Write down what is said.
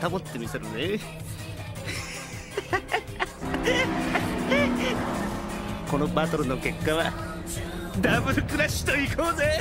サボってみせるね。このバトルの結果はダブルクラッシュといこうぜ。